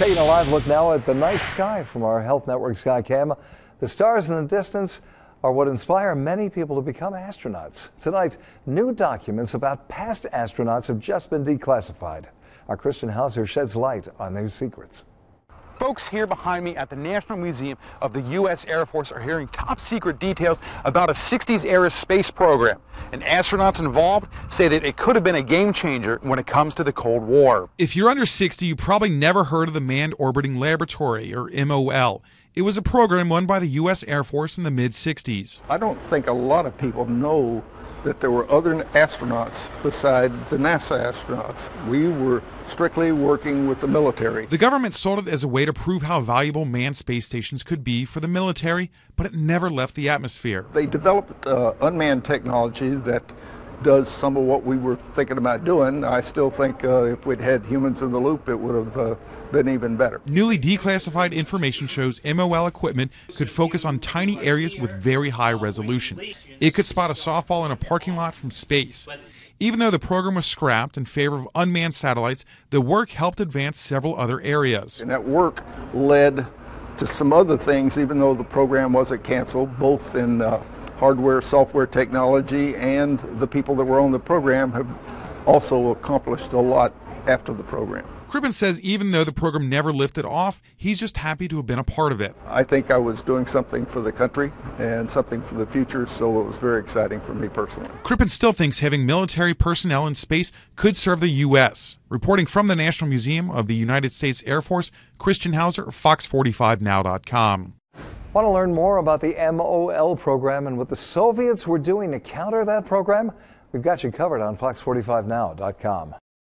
Taking a live look now at the night sky from our Health Network Sky Cam. The stars in the distance are what inspire many people to become astronauts. Tonight, new documents about past astronauts have just been declassified. Our Christian Hauser sheds light on those secrets. Folks here behind me at the National Museum of the U.S. Air Force are hearing top secret details about a 60s era space program. And astronauts involved say that it could have been a game changer when it comes to the Cold War. If you're under 60, you probably never heard of the Manned Orbiting Laboratory, or MOL. It was a program run by the U.S. Air Force in the mid-60s. I don't think a lot of people know that there were other astronauts beside the NASA astronauts. We were strictly working with the military. The government sold it as a way to prove how valuable manned space stations could be for the military, but it never left the atmosphere. They developed unmanned technology that does some of what we were thinking about doing. I still think if we'd had humans in the loop, it would have been even better. Newly declassified information shows MOL equipment could focus on tiny areas with very high resolution. It could spot a softball in a parking lot from space. Even though the program was scrapped in favor of unmanned satellites, the work helped advance several other areas. And that work led to some other things, even though the program wasn't canceled, both in hardware, software technology, and the people that were on the program have also accomplished a lot after the program. Crippin says even though the program never lifted off, he's just happy to have been a part of it. I think I was doing something for the country and something for the future, so it was very exciting for me personally. Crippin still thinks having military personnel in space could serve the U.S. Reporting from the National Museum of the United States Air Force, Christian Hauser, Fox45Now.com. Want to learn more about the MOL program and what the Soviets were doing to counter that program? We've got you covered on Fox45Now.com.